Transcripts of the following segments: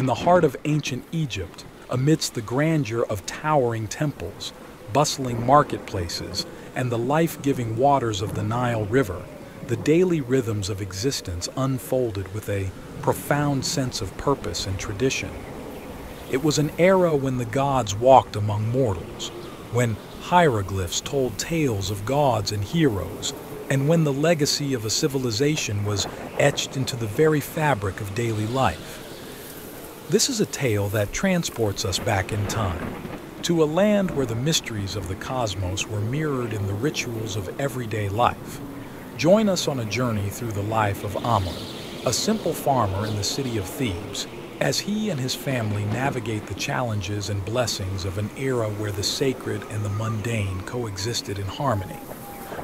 In the heart of ancient Egypt, amidst the grandeur of towering temples, bustling marketplaces, and the life-giving waters of the Nile River, the daily rhythms of existence unfolded with a profound sense of purpose and tradition. It was an era when the gods walked among mortals, when hieroglyphs told tales of gods and heroes, and when the legacy of a civilization was etched into the very fabric of daily life. This is a tale that transports us back in time, to a land where the mysteries of the cosmos were mirrored in the rituals of everyday life. Join us on a journey through the life of Amun, a simple farmer in the city of Thebes, as he and his family navigate the challenges and blessings of an era where the sacred and the mundane coexisted in harmony.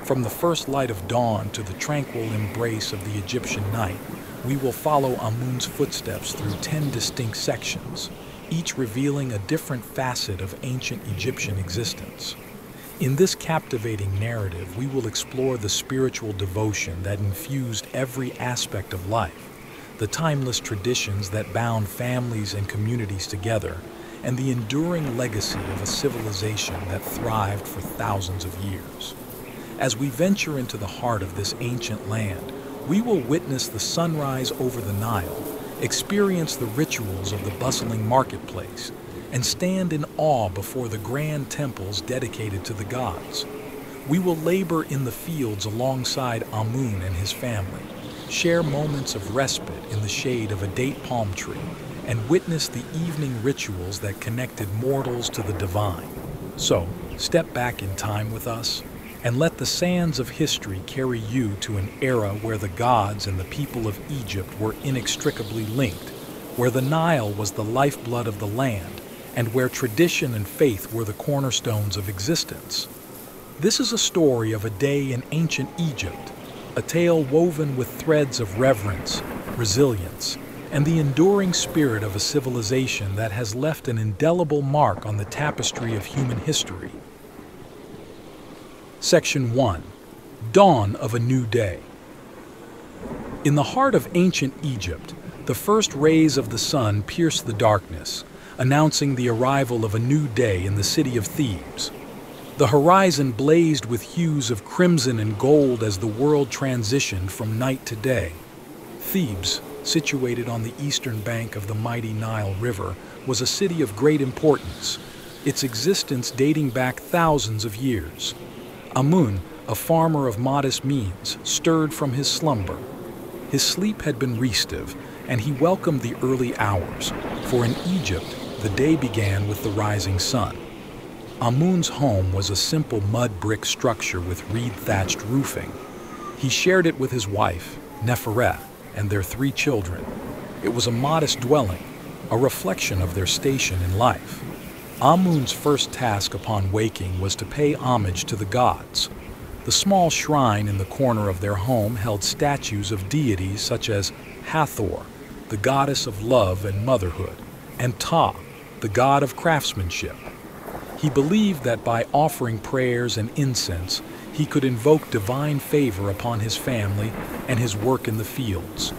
From the first light of dawn to the tranquil embrace of the Egyptian night, we will follow Amun's footsteps through 10 distinct sections, each revealing a different facet of ancient Egyptian existence. In this captivating narrative, we will explore the spiritual devotion that infused every aspect of life, the timeless traditions that bound families and communities together, and the enduring legacy of a civilization that thrived for thousands of years. As we venture into the heart of this ancient land, we will witness the sunrise over the Nile, experience the rituals of the bustling marketplace, and stand in awe before the grand temples dedicated to the gods. We will labor in the fields alongside Amun and his family, share moments of respite in the shade of a date palm tree, and witness the evening rituals that connected mortals to the divine. So, step back in time with us, and let the sands of history carry you to an era where the gods and the people of Egypt were inextricably linked, where the Nile was the lifeblood of the land, and where tradition and faith were the cornerstones of existence. This is a story of a day in ancient Egypt, a tale woven with threads of reverence, resilience, and the enduring spirit of a civilization that has left an indelible mark on the tapestry of human history. Section 1. Dawn of a New Day. In the heart of ancient Egypt, the first rays of the sun pierced the darkness, announcing the arrival of a new day in the city of Thebes. The horizon blazed with hues of crimson and gold as the world transitioned from night to day. Thebes, situated on the eastern bank of the mighty Nile River, was a city of great importance, its existence dating back thousands of years. Amun, a farmer of modest means, stirred from his slumber. His sleep had been restive, and he welcomed the early hours, for in Egypt, the day began with the rising sun. Amun's home was a simple mud brick structure with reed-thatched roofing. He shared it with his wife, Neferet, and their 3 children. It was a modest dwelling, a reflection of their station in life. Amun's first task upon waking was to pay homage to the gods. The small shrine in the corner of their home held statues of deities such as Hathor, the goddess of love and motherhood, and Ptah, the god of craftsmanship. He believed that by offering prayers and incense, he could invoke divine favor upon his family and his work in the fields.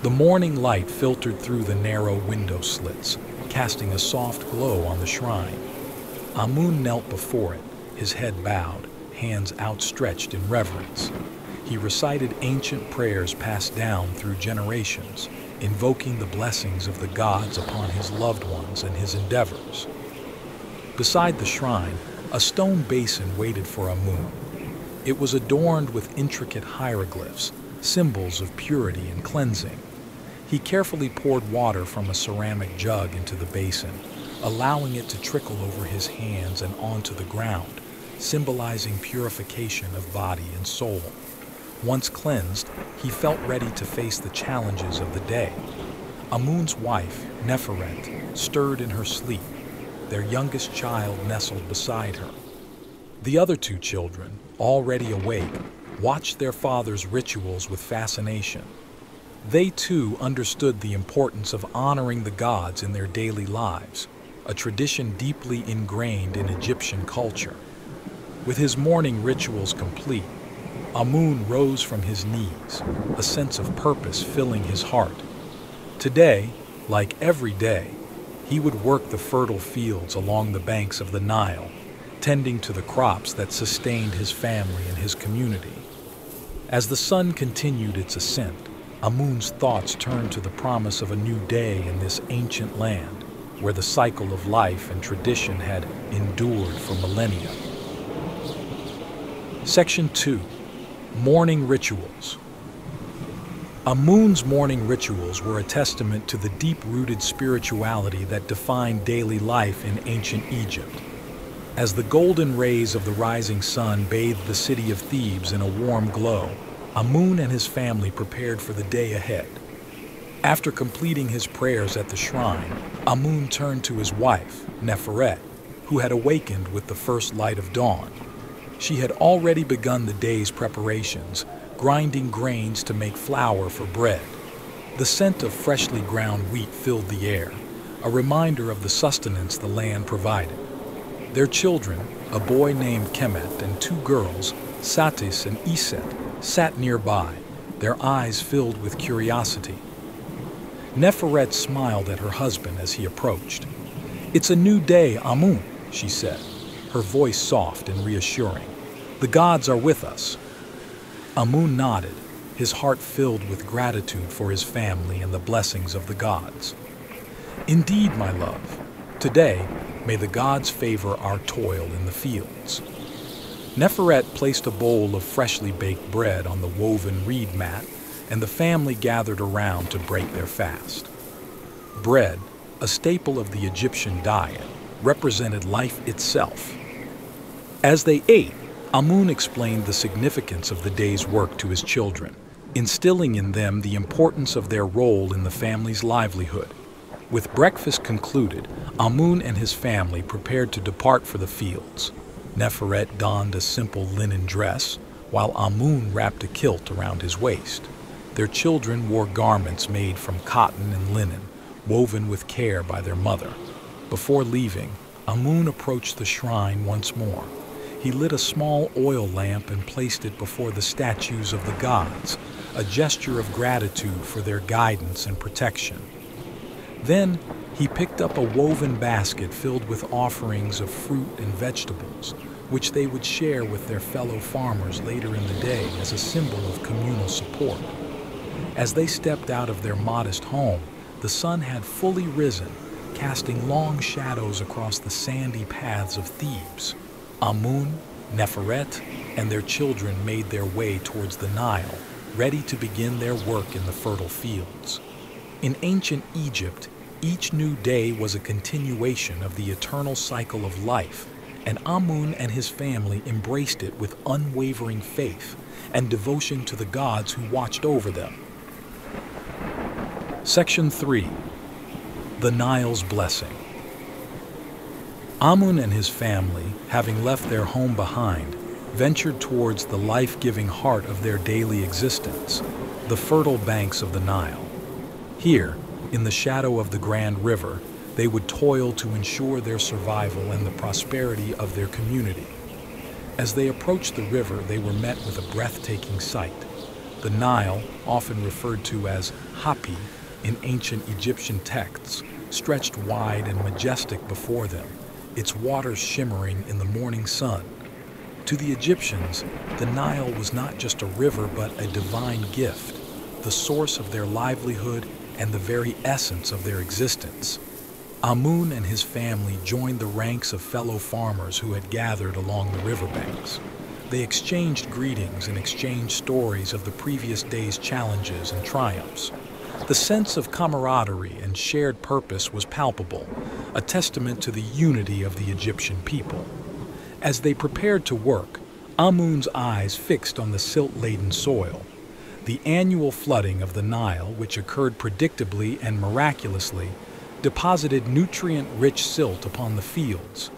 The morning light filtered through the narrow window slits, casting a soft glow on the shrine. Amun knelt before it, his head bowed, hands outstretched in reverence. He recited ancient prayers passed down through generations, invoking the blessings of the gods upon his loved ones and his endeavors. Beside the shrine, a stone basin waited for Amun. It was adorned with intricate hieroglyphs, symbols of purity and cleansing. He carefully poured water from a ceramic jug into the basin, allowing it to trickle over his hands and onto the ground, symbolizing purification of body and soul. Once cleansed, he felt ready to face the challenges of the day. Amun's wife, Neferet, stirred in her sleep, their youngest child nestled beside her. The other 2 children, already awake, watched their father's rituals with fascination. They too understood the importance of honoring the gods in their daily lives, a tradition deeply ingrained in Egyptian culture. With his morning rituals complete, Amun rose from his knees, a sense of purpose filling his heart. Today, Like every day, he would work the fertile fields along the banks of the Nile, tending to the crops that sustained his family and his community. As the sun continued its ascent, Amun's thoughts turned to the promise of a new day in this ancient land, where the cycle of life and tradition had endured for millennia. Section 2. Morning Rituals. Amun's morning rituals were a testament to the deep-rooted spirituality that defined daily life in ancient Egypt. As the golden rays of the rising sun bathed the city of Thebes in a warm glow, Amun and his family prepared for the day ahead. After completing his prayers at the shrine, Amun turned to his wife, Neferet, who had awakened with the first light of dawn. She had already begun the day's preparations, grinding grains to make flour for bread. The scent of freshly ground wheat filled the air, a reminder of the sustenance the land provided. Their children, a boy named Kemet and two girls, Satis and Iset, sat nearby, their eyes filled with curiosity. Neferet smiled at her husband as he approached. "It's a new day, Amun," she said, her voice soft and reassuring. "The gods are with us." Amun nodded, his heart filled with gratitude for his family and the blessings of the gods. "Indeed, my love, today may the gods favor our toil in the fields." Neferet placed a bowl of freshly baked bread on the woven reed mat, and the family gathered around to break their fast. Bread, a staple of the Egyptian diet, represented life itself. As they ate, Amun explained the significance of the day's work to his children, instilling in them the importance of their role in the family's livelihood. With breakfast concluded, Amun and his family prepared to depart for the fields. Neferet donned a simple linen dress, while Amun wrapped a kilt around his waist. Their children wore garments made from cotton and linen, woven with care by their mother. Before leaving, Amun approached the shrine once more. He lit a small oil lamp and placed it before the statues of the gods, a gesture of gratitude for their guidance and protection. Then, he picked up a woven basket filled with offerings of fruit and vegetables, which they would share with their fellow farmers later in the day as a symbol of communal support. As they stepped out of their modest home, the sun had fully risen, casting long shadows across the sandy paths of Thebes. Amun, Neferet, and their children made their way towards the Nile, ready to begin their work in the fertile fields. In ancient Egypt, each new day was a continuation of the eternal cycle of life, and Amun and his family embraced it with unwavering faith and devotion to the gods who watched over them. Section 3. The Nile's Blessing. Amun and his family, having left their home behind, ventured towards the life-giving heart of their daily existence, the fertile banks of the Nile. Here, in the shadow of the Grand River, they would toil to ensure their survival and the prosperity of their community. As they approached the river, they were met with a breathtaking sight. The Nile, often referred to as Hapi in ancient Egyptian texts, stretched wide and majestic before them, its waters shimmering in the morning sun. To the Egyptians, the Nile was not just a river but a divine gift, the source of their livelihood and the very essence of their existence. Amun and his family joined the ranks of fellow farmers who had gathered along the riverbanks. They exchanged greetings and exchanged stories of the previous day's challenges and triumphs. The sense of camaraderie and shared purpose was palpable, a testament to the unity of the Egyptian people. As they prepared to work, Amun's eyes fixed on the silt-laden soil. The annual flooding of the Nile, which occurred predictably and miraculously, deposited nutrient-rich silt upon the fields.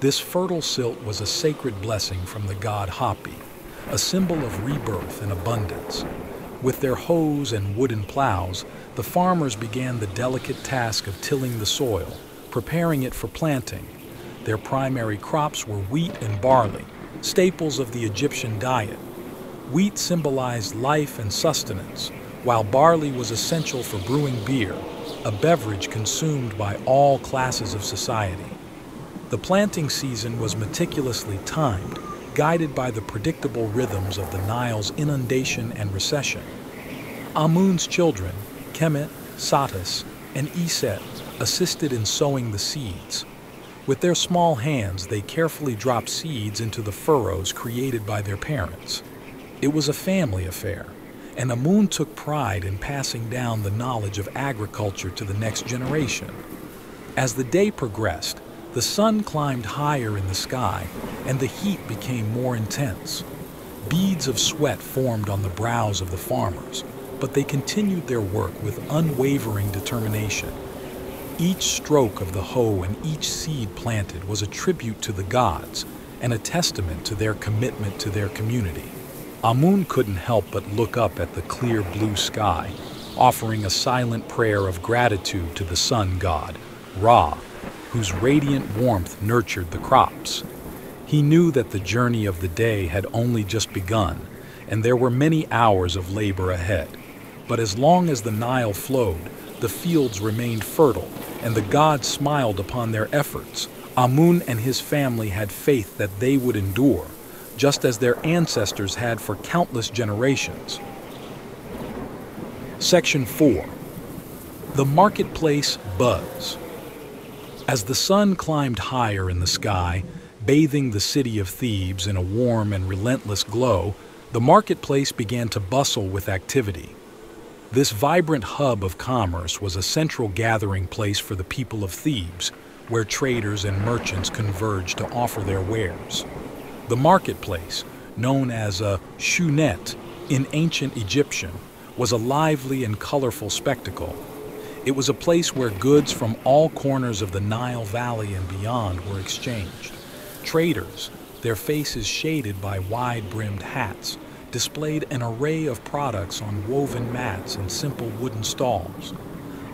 This fertile silt was a sacred blessing from the god Hapi, a symbol of rebirth and abundance. With their hoes and wooden plows, the farmers began the delicate task of tilling the soil, preparing it for planting. Their primary crops were wheat and barley, staples of the Egyptian diet. Wheat symbolized life and sustenance, while barley was essential for brewing beer. a beverage consumed by all classes of society. The planting season was meticulously timed, guided by the predictable rhythms of the Nile's inundation and recession. Amun's children, Kemet, Satis, and Iset, assisted in sowing the seeds. With their small hands, they carefully dropped seeds into the furrows created by their parents. It was a family affair, and Amun took pride in passing down the knowledge of agriculture to the next generation. As the day progressed, the sun climbed higher in the sky, and the heat became more intense. Beads of sweat formed on the brows of the farmers, but they continued their work with unwavering determination. Each stroke of the hoe and each seed planted was a tribute to the gods and a testament to their commitment to their community. Amun couldn't help but look up at the clear blue sky, offering a silent prayer of gratitude to the sun god, Ra, whose radiant warmth nurtured the crops. He knew that the journey of the day had only just begun, and there were many hours of labor ahead. But as long as the Nile flowed, the fields remained fertile, and the gods smiled upon their efforts. Amun and his family had faith that they would endure, just as their ancestors had for countless generations. Section 4. The Marketplace Buzz. As the sun climbed higher in the sky, bathing the city of Thebes in a warm and relentless glow, the marketplace began to bustle with activity. This vibrant hub of commerce was a central gathering place for the people of Thebes, where traders and merchants converged to offer their wares. The marketplace, known as a shunet in ancient Egyptian, was a lively and colorful spectacle. It was a place where goods from all corners of the Nile Valley and beyond were exchanged. Traders, their faces shaded by wide-brimmed hats, displayed an array of products on woven mats and simple wooden stalls.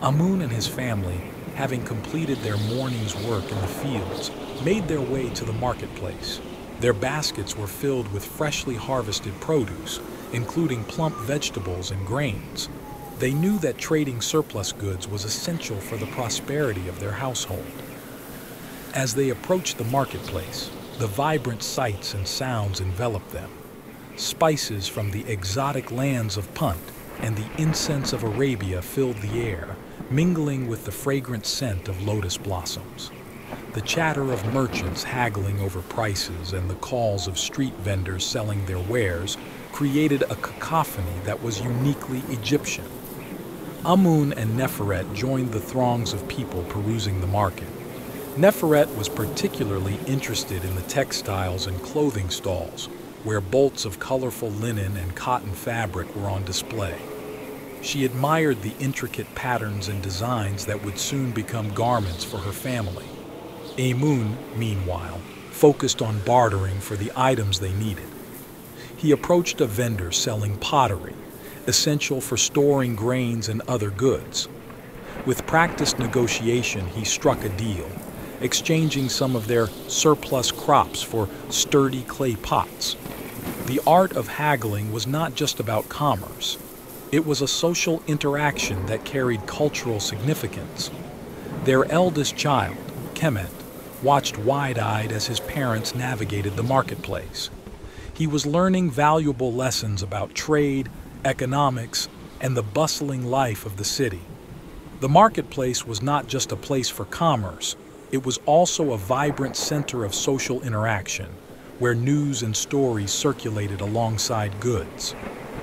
Amun and his family, having completed their morning's work in the fields, made their way to the marketplace. Their baskets were filled with freshly harvested produce, including plump vegetables and grains. They knew that trading surplus goods was essential for the prosperity of their household. As they approached the marketplace, the vibrant sights and sounds enveloped them. Spices from the exotic lands of Punt and the incense of Arabia filled the air, mingling with the fragrant scent of lotus blossoms. The chatter of merchants haggling over prices and the calls of street vendors selling their wares created a cacophony that was uniquely Egyptian. Amun and Neferet joined the throngs of people perusing the market. Neferet was particularly interested in the textiles and clothing stalls, where bolts of colorful linen and cotton fabric were on display. She admired the intricate patterns and designs that would soon become garments for her family. Amun, meanwhile, focused on bartering for the items they needed. He approached a vendor selling pottery, essential for storing grains and other goods. With practiced negotiation, he struck a deal, exchanging some of their surplus crops for sturdy clay pots. The art of haggling was not just about commerce. It was a social interaction that carried cultural significance. Their eldest child, Kemet, watched wide-eyed as his parents navigated the marketplace. He was learning valuable lessons about trade, economics, and the bustling life of the city. The marketplace was not just a place for commerce. It was also a vibrant center of social interaction, where news and stories circulated alongside goods.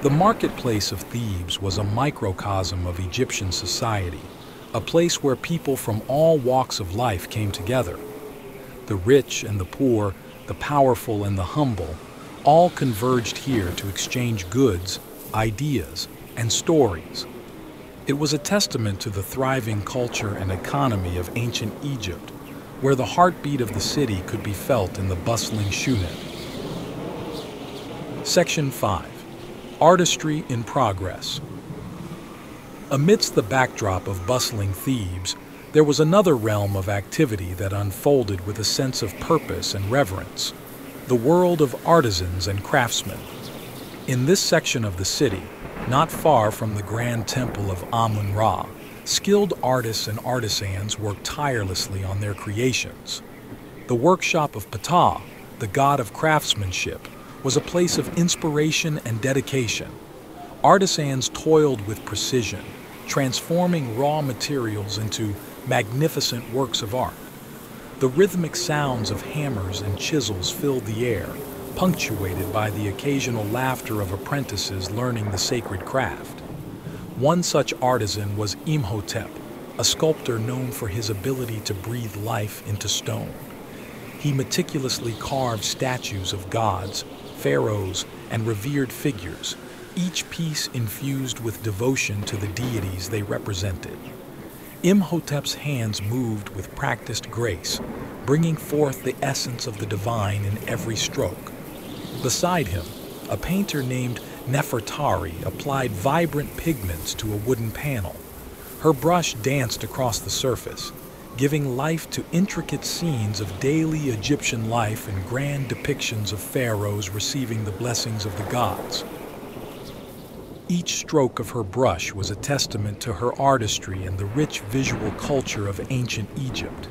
The marketplace of Thebes was a microcosm of Egyptian society, a place where people from all walks of life came together. The rich and the poor, the powerful and the humble, all converged here to exchange goods, ideas, and stories. It was a testament to the thriving culture and economy of ancient Egypt, where the heartbeat of the city could be felt in the bustling shunet. Section 5. Artistry in Progress. Amidst the backdrop of bustling Thebes, there was another realm of activity that unfolded with a sense of purpose and reverence: the world of artisans and craftsmen. In this section of the city, not far from the grand temple of Amun-Ra, Skilled artists and artisans worked tirelessly on their creations. The workshop of Ptah, the god of craftsmanship, was a place of inspiration and dedication. Artisans toiled with precision, transforming raw materials into magnificent works of art. The rhythmic sounds of hammers and chisels filled the air, punctuated by the occasional laughter of apprentices learning the sacred craft. One such artisan was Imhotep, a sculptor known for his ability to breathe life into stone. He meticulously carved statues of gods, pharaohs, and revered figures, each piece infused with devotion to the deities they represented. Imhotep's hands moved with practiced grace, bringing forth the essence of the divine in every stroke. Beside him, a painter named Nefertari applied vibrant pigments to a wooden panel. Her brush danced across the surface, giving life to intricate scenes of daily Egyptian life and grand depictions of pharaohs receiving the blessings of the gods. Each stroke of her brush was a testament to her artistry and the rich visual culture of ancient Egypt.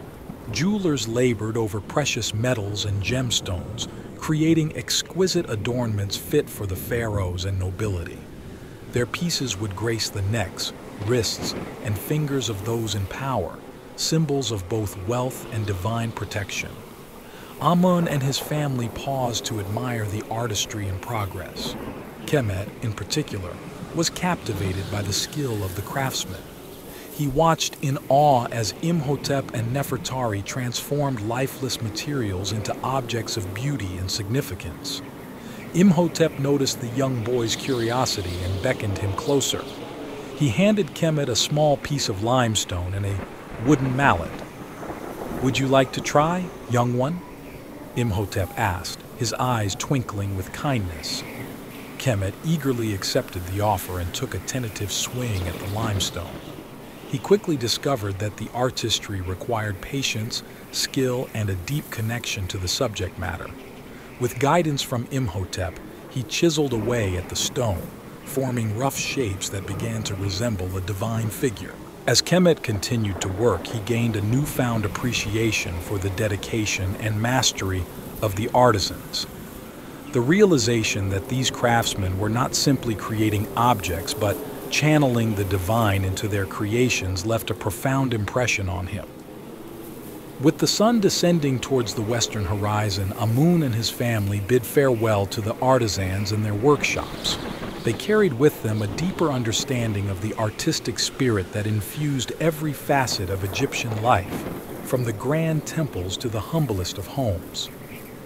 Jewelers labored over precious metals and gemstones, creating exquisite adornments fit for the pharaohs and nobility. Their pieces would grace the necks, wrists, and fingers of those in power, symbols of both wealth and divine protection. Amun and his family paused to admire the artistry in progress. Kemet, in particular, was captivated by the skill of the craftsmen. He watched in awe as Imhotep and Nefertari transformed lifeless materials into objects of beauty and significance. Imhotep noticed the young boy's curiosity and beckoned him closer. He handed Kemet a small piece of limestone and a wooden mallet. "Would you like to try, young one?" Imhotep asked, his eyes twinkling with kindness. Kemet eagerly accepted the offer and took a tentative swing at the limestone. He quickly discovered that the artistry required patience, skill, and a deep connection to the subject matter. With guidance from Imhotep, he chiseled away at the stone, forming rough shapes that began to resemble a divine figure. As Kemet continued to work, he gained a newfound appreciation for the dedication and mastery of the artisans. The realization that these craftsmen were not simply creating objects, but channeling the divine into their creations left a profound impression on him. With the sun descending towards the western horizon, Amun and his family bid farewell to the artisans and their workshops. They carried with them a deeper understanding of the artistic spirit that infused every facet of Egyptian life, from the grand temples to the humblest of homes.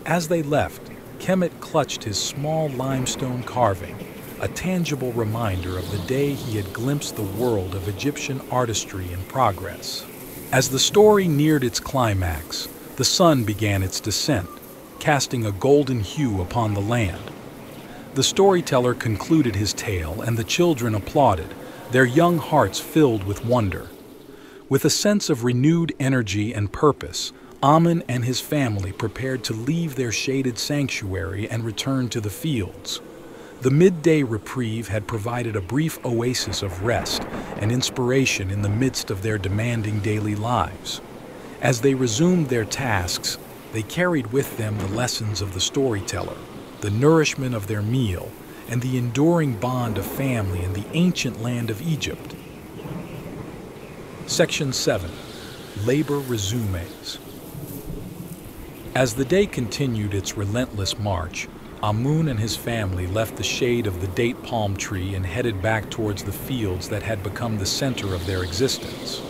As they left, Kemet clutched his small limestone carving, a tangible reminder of the day he had glimpsed the world of Egyptian artistry in progress. As the story neared its climax, the sun began its descent, casting a golden hue upon the land. The storyteller concluded his tale, and the children applauded, their young hearts filled with wonder. With a sense of renewed energy and purpose, Amun and his family prepared to leave their shaded sanctuary and return to the fields. The midday reprieve had provided a brief oasis of rest and inspiration in the midst of their demanding daily lives. As they resumed their tasks, they carried with them the lessons of the storyteller, the nourishment of their meal, and the enduring bond of family in the ancient land of Egypt. Section 7. Labor Resumes. As the day continued its relentless march, Amun and his family left the shade of the date palm tree and headed back towards the fields that had become the center of their existence.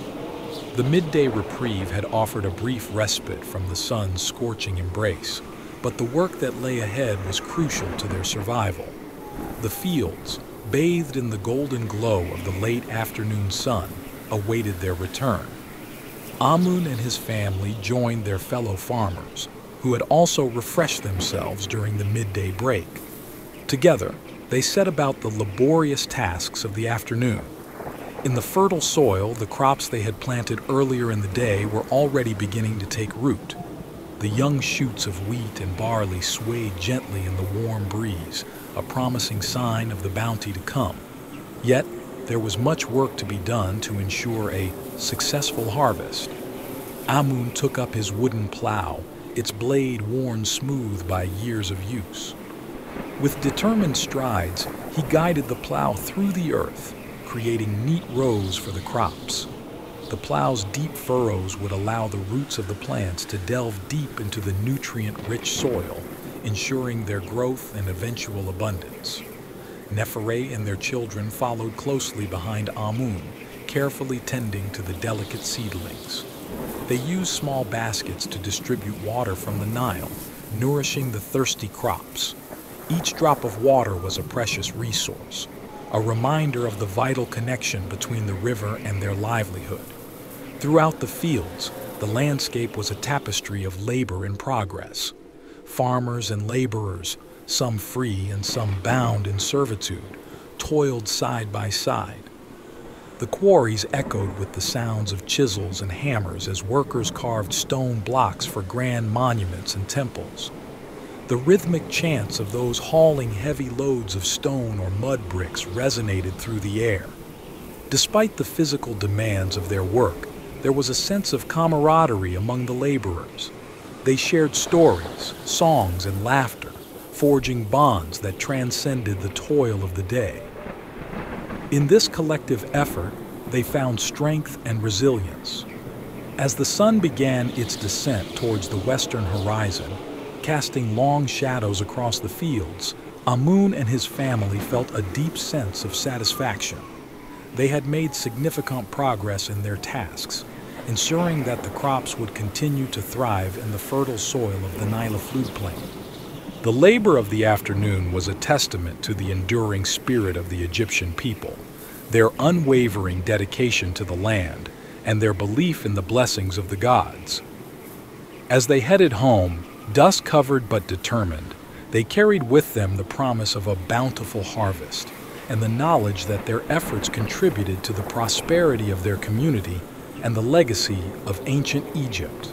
The midday reprieve had offered a brief respite from the sun's scorching embrace, but the work that lay ahead was crucial to their survival. The fields, bathed in the golden glow of the late afternoon sun, awaited their return. Amun and his family joined their fellow farmers, who had also refreshed themselves during the midday break. Together, they set about the laborious tasks of the afternoon. In the fertile soil, the crops they had planted earlier in the day were already beginning to take root. The young shoots of wheat and barley swayed gently in the warm breeze, a promising sign of the bounty to come. Yet, there was much work to be done to ensure a successful harvest. Amun took up his wooden plow, its blade worn smooth by years of use. With determined strides, he guided the plow through the earth, creating neat rows for the crops. The plow's deep furrows would allow the roots of the plants to delve deep into the nutrient-rich soil, ensuring their growth and eventual abundance. Neferet and their children followed closely behind Amun, carefully tending to the delicate seedlings. They used small baskets to distribute water from the Nile, nourishing the thirsty crops. Each drop of water was a precious resource, a reminder of the vital connection between the river and their livelihood. Throughout the fields, the landscape was a tapestry of labor in progress. Farmers and laborers, some free and some bound in servitude, toiled side by side. The quarries echoed with the sounds of chisels and hammers as workers carved stone blocks for grand monuments and temples. The rhythmic chants of those hauling heavy loads of stone or mud bricks resonated through the air. Despite the physical demands of their work, there was a sense of camaraderie among the laborers. They shared stories, songs, and laughter, forging bonds that transcended the toil of the day. In this collective effort, they found strength and resilience. As the sun began its descent towards the western horizon, casting long shadows across the fields, Amun and his family felt a deep sense of satisfaction. They had made significant progress in their tasks, ensuring that the crops would continue to thrive in the fertile soil of the Nile floodplain. The labor of the afternoon was a testament to the enduring spirit of the Egyptian people, their unwavering dedication to the land, and their belief in the blessings of the gods. As they headed home, dust-covered but determined, they carried with them the promise of a bountiful harvest and the knowledge that their efforts contributed to the prosperity of their community and the legacy of ancient Egypt.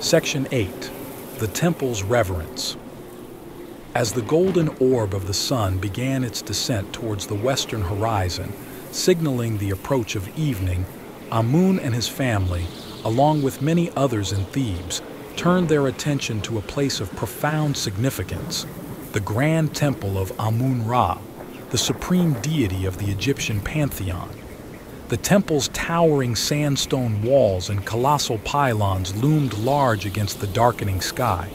Section 8. The Temple's Reverence. As the golden orb of the sun began its descent towards the western horizon, signaling the approach of evening, Amun and his family, along with many others in Thebes, turned their attention to a place of profound significance, the Grand Temple of Amun-Ra, the supreme deity of the Egyptian pantheon. The temple's towering sandstone walls and colossal pylons loomed large against the darkening sky.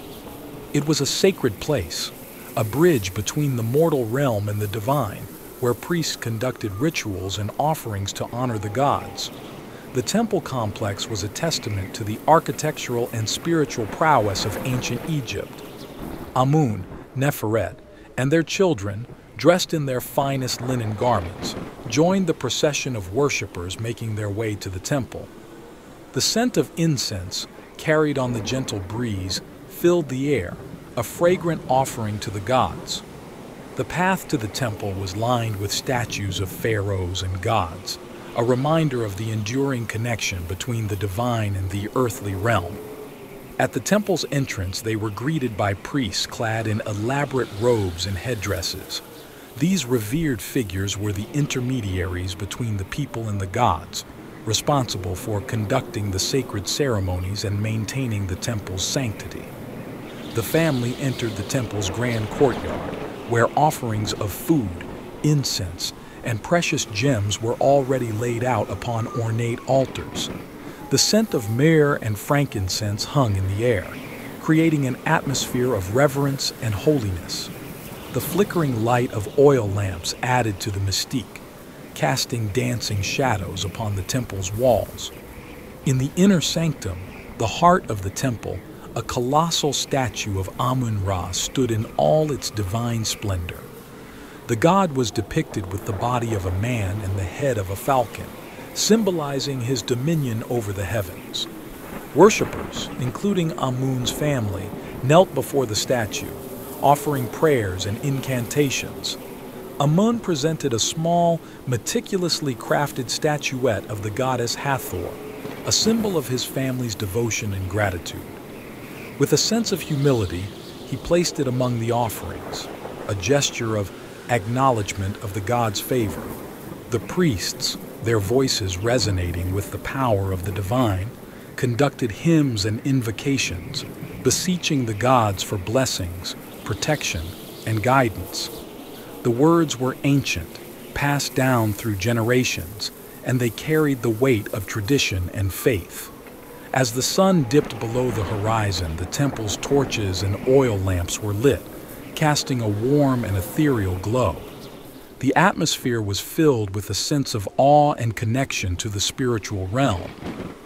It was a sacred place, a bridge between the mortal realm and the divine, where priests conducted rituals and offerings to honor the gods. The temple complex was a testament to the architectural and spiritual prowess of ancient Egypt. Amun, Neferet, and their children, dressed in their finest linen garments, joined the procession of worshippers making their way to the temple. The scent of incense, carried on the gentle breeze, filled the air, a fragrant offering to the gods. The path to the temple was lined with statues of pharaohs and gods, a reminder of the enduring connection between the divine and the earthly realm. At the temple's entrance, they were greeted by priests clad in elaborate robes and headdresses. These revered figures were the intermediaries between the people and the gods, responsible for conducting the sacred ceremonies and maintaining the temple's sanctity. The family entered the temple's grand courtyard, where offerings of food, incense, and precious gems were already laid out upon ornate altars. The scent of myrrh and frankincense hung in the air, creating an atmosphere of reverence and holiness. The flickering light of oil lamps added to the mystique, casting dancing shadows upon the temple's walls. In the inner sanctum, the heart of the temple, a colossal statue of Amun-Ra stood in all its divine splendor. The god was depicted with the body of a man and the head of a falcon, symbolizing his dominion over the heavens. Worshippers, including Amun's family, knelt before the statue, offering prayers and incantations. Amun presented a small, meticulously crafted statuette of the goddess Hathor, a symbol of his family's devotion and gratitude. With a sense of humility, he placed it among the offerings, a gesture of acknowledgement of the god's favor, the priests, their voices resonating with the power of the divine, conducted hymns and invocations, beseeching the gods for blessings, protection, and guidance. The words were ancient, passed down through generations, and they carried the weight of tradition and faith. As the sun dipped below the horizon, the temple's torches and oil lamps were lit, casting a warm and ethereal glow. The atmosphere was filled with a sense of awe and connection to the spiritual realm.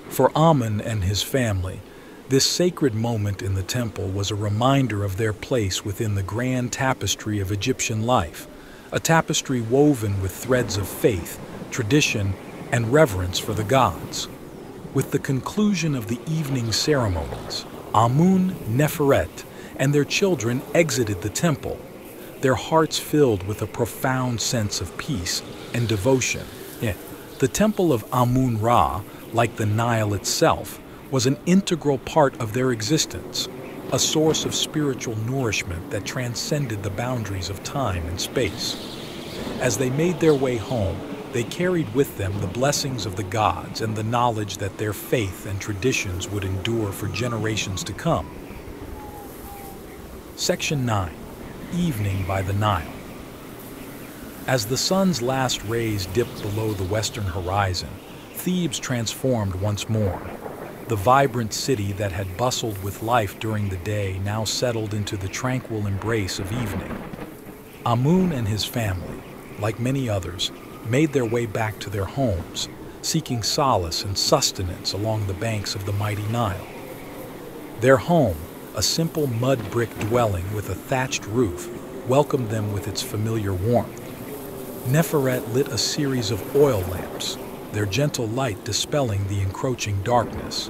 For Amun and his family, this sacred moment in the temple was a reminder of their place within the grand tapestry of Egyptian life, a tapestry woven with threads of faith, tradition, and reverence for the gods. With the conclusion of the evening ceremonies, Amun, Neferet, and their children exited the temple, their hearts filled with a profound sense of peace and devotion. The temple of Amun-Ra, like the Nile itself, was an integral part of their existence, a source of spiritual nourishment that transcended the boundaries of time and space. As they made their way home, they carried with them the blessings of the gods and the knowledge that their faith and traditions would endure for generations to come. Section 9. Evening by the Nile. As the sun's last rays dipped below the western horizon, Thebes transformed once more. The vibrant city that had bustled with life during the day now settled into the tranquil embrace of evening. Amun and his family, like many others, made their way back to their homes, seeking solace and sustenance along the banks of the mighty Nile. Their home, a simple mud-brick dwelling with a thatched roof, welcomed them with its familiar warmth. Neferet lit a series of oil lamps, their gentle light dispelling the encroaching darkness.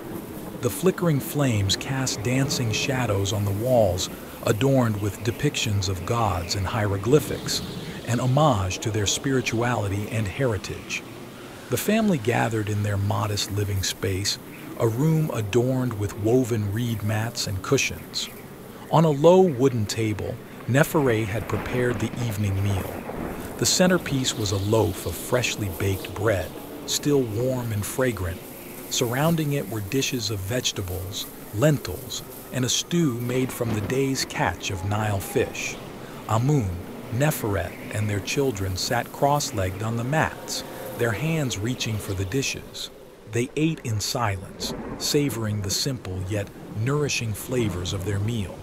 The flickering flames cast dancing shadows on the walls, adorned with depictions of gods and hieroglyphics, an homage to their spirituality and heritage. The family gathered in their modest living space, a room adorned with woven reed mats and cushions. On a low wooden table, Neferet had prepared the evening meal. The centerpiece was a loaf of freshly baked bread, still warm and fragrant. Surrounding it were dishes of vegetables, lentils, and a stew made from the day's catch of Nile fish. Amun, Neferet, and their children sat cross-legged on the mats, their hands reaching for the dishes. They ate in silence, savoring the simple yet nourishing flavors of their meal.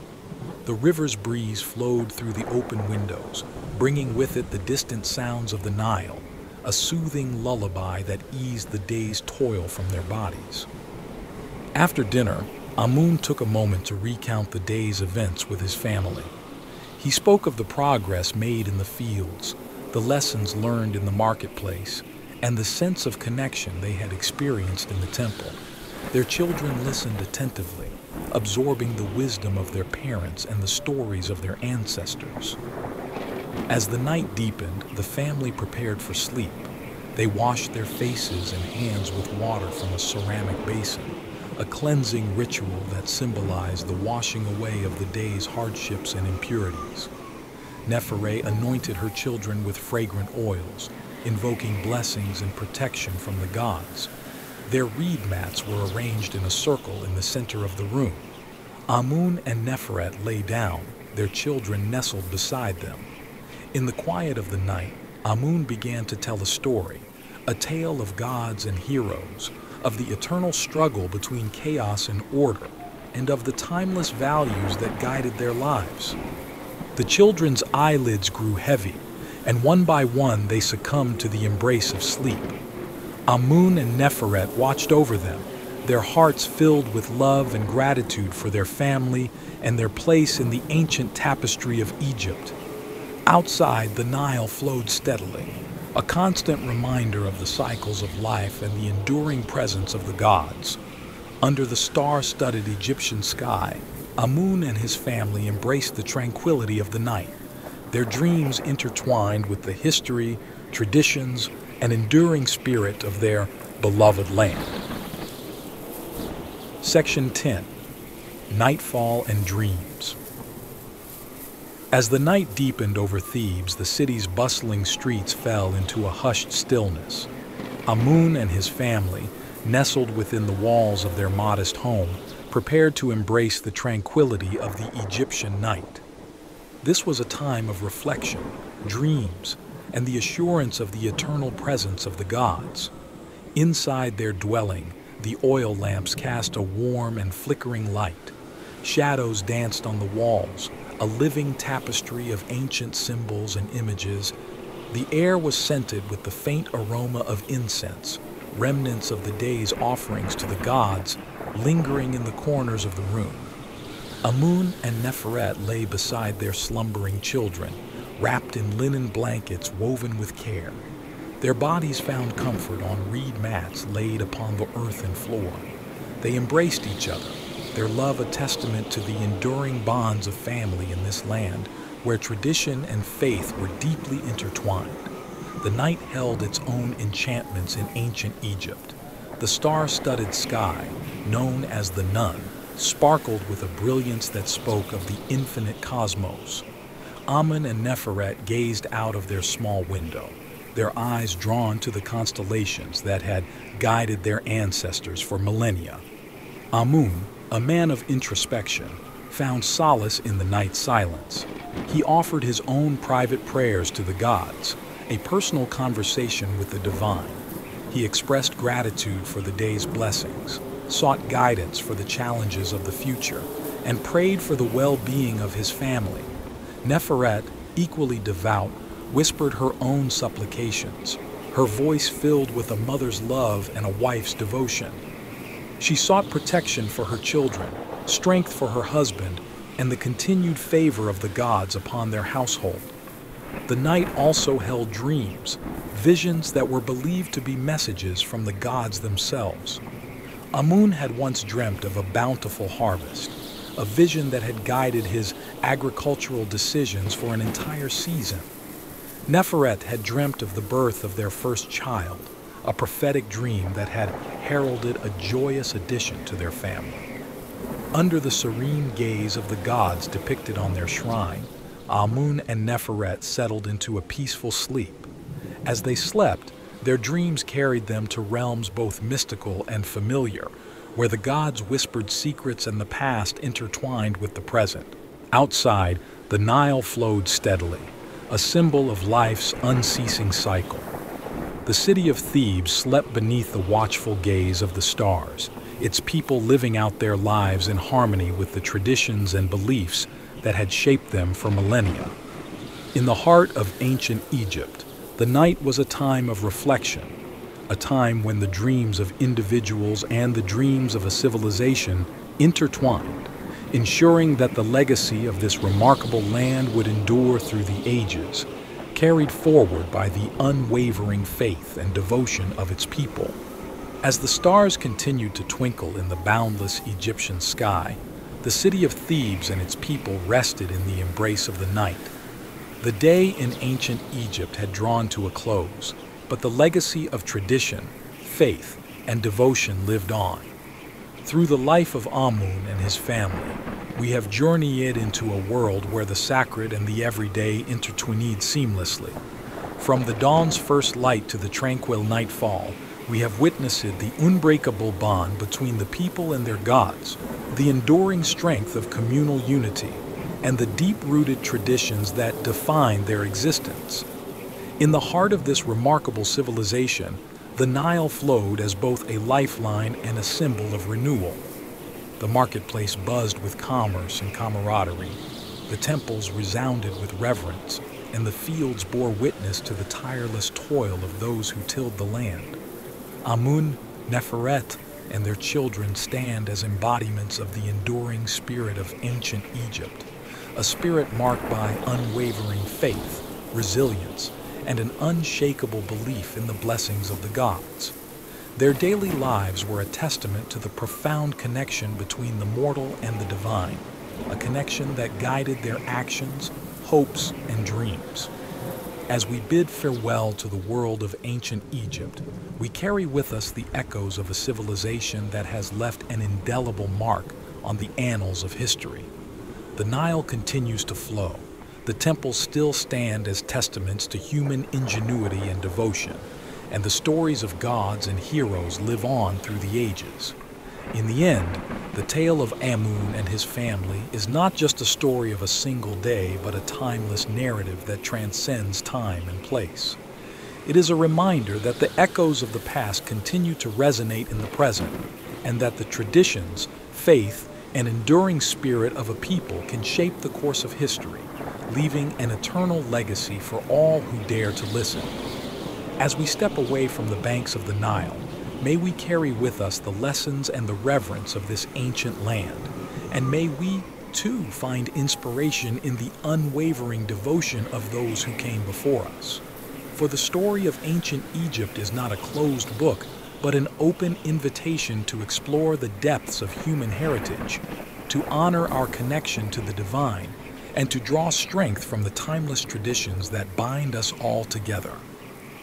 The river's breeze flowed through the open windows, bringing with it the distant sounds of the Nile, a soothing lullaby that eased the day's toil from their bodies. After dinner, Amun took a moment to recount the day's events with his family. He spoke of the progress made in the fields, the lessons learned in the marketplace, and the sense of connection they had experienced in the temple. Their children listened attentively, absorbing the wisdom of their parents and the stories of their ancestors. As the night deepened, the family prepared for sleep. They washed their faces and hands with water from a ceramic basin, a cleansing ritual that symbolized the washing away of the day's hardships and impurities. Neferet anointed her children with fragrant oils, invoking blessings and protection from the gods. Their reed mats were arranged in a circle in the center of the room. Amun and Neferet lay down, their children nestled beside them. In the quiet of the night, Amun began to tell a story, a tale of gods and heroes, of the eternal struggle between chaos and order, and of the timeless values that guided their lives. The children's eyelids grew heavy, and one by one they succumbed to the embrace of sleep. Amun and Neferet watched over them, their hearts filled with love and gratitude for their family and their place in the ancient tapestry of Egypt. Outside, the Nile flowed steadily, a constant reminder of the cycles of life and the enduring presence of the gods. Under the star-studded Egyptian sky, Amun and his family embraced the tranquility of the night, their dreams intertwined with the history, traditions, and enduring spirit of their beloved land. Section 10. Nightfall and Dreams. As the night deepened over Thebes, the city's bustling streets fell into a hushed stillness. Amun and his family, nestled within the walls of their modest home, prepared to embrace the tranquility of the Egyptian night. This was a time of reflection, dreams, and the assurance of the eternal presence of the gods. Inside their dwelling, the oil lamps cast a warm and flickering light. Shadows danced on the walls, a living tapestry of ancient symbols and images. The air was scented with the faint aroma of incense, remnants of the day's offerings to the gods, lingering in the corners of the room. Amun and Neferet lay beside their slumbering children, wrapped in linen blankets woven with care. Their bodies found comfort on reed mats laid upon the earthen floor. They embraced each other, their love a testament to the enduring bonds of family in this land, where tradition and faith were deeply intertwined. The night held its own enchantments in ancient Egypt. The star-studded sky, known as the Nun, sparkled with a brilliance that spoke of the infinite cosmos. Amun and Neferet gazed out of their small window, their eyes drawn to the constellations that had guided their ancestors for millennia. Amun, a man of introspection, found solace in the night's silence. He offered his own private prayers to the gods, a personal conversation with the divine. He expressed gratitude for the day's blessings, sought guidance for the challenges of the future, and prayed for the well-being of his family. Neferet, equally devout, whispered her own supplications, her voice filled with a mother's love and a wife's devotion. She sought protection for her children, strength for her husband, and the continued favor of the gods upon their household. The night also held dreams, visions that were believed to be messages from the gods themselves. Amun had once dreamt of a bountiful harvest, a vision that had guided his agricultural decisions for an entire season. Neferet had dreamt of the birth of their first child, a prophetic dream that had heralded a joyous addition to their family. Under the serene gaze of the gods depicted on their shrine, Amun and Neferet settled into a peaceful sleep. As they slept, their dreams carried them to realms both mystical and familiar, where the gods whispered secrets and the past intertwined with the present. Outside, the Nile flowed steadily, a symbol of life's unceasing cycle. The city of Thebes slept beneath the watchful gaze of the stars, its people living out their lives in harmony with the traditions and beliefs that had shaped them for millennia. In the heart of ancient Egypt, the night was a time of reflection, a time when the dreams of individuals and the dreams of a civilization intertwined, ensuring that the legacy of this remarkable land would endure through the ages, carried forward by the unwavering faith and devotion of its people. As the stars continued to twinkle in the boundless Egyptian sky, the city of Thebes and its people rested in the embrace of the night. The day in ancient Egypt had drawn to a close, but the legacy of tradition, faith, and devotion lived on. Through the life of Amun and his family, we have journeyed into a world where the sacred and the everyday intertwined seamlessly. From the dawn's first light to the tranquil nightfall, we have witnessed the unbreakable bond between the people and their gods, the enduring strength of communal unity, and the deep-rooted traditions that define their existence. In the heart of this remarkable civilization, the Nile flowed as both a lifeline and a symbol of renewal. The marketplace buzzed with commerce and camaraderie, the temples resounded with reverence, and the fields bore witness to the tireless toil of those who tilled the land. Amun, Neferet, and their children stand as embodiments of the enduring spirit of ancient Egypt, a spirit marked by unwavering faith, resilience, and an unshakable belief in the blessings of the gods. Their daily lives were a testament to the profound connection between the mortal and the divine, a connection that guided their actions, hopes, and dreams. As we bid farewell to the world of ancient Egypt, we carry with us the echoes of a civilization that has left an indelible mark on the annals of history. The Nile continues to flow, The temples still stand as testaments to human ingenuity and devotion, and the stories of gods and heroes live on through the ages. In the end, the tale of Amun and his family is not just a story of a single day, but a timeless narrative that transcends time and place. It is a reminder that the echoes of the past continue to resonate in the present, and that the traditions, faith, and enduring spirit of a people can shape the course of history, leaving an eternal legacy for all who dare to listen. As we step away from the banks of the Nile, may we carry with us the lessons and the reverence of this ancient land, and may we, too, find inspiration in the unwavering devotion of those who came before us. For the story of ancient Egypt is not a closed book, but an open invitation to explore the depths of human heritage, to honor our connection to the divine, and to draw strength from the timeless traditions that bind us all together.